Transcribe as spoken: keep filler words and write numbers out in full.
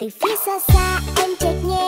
Thì phía xa xa em chợt nghe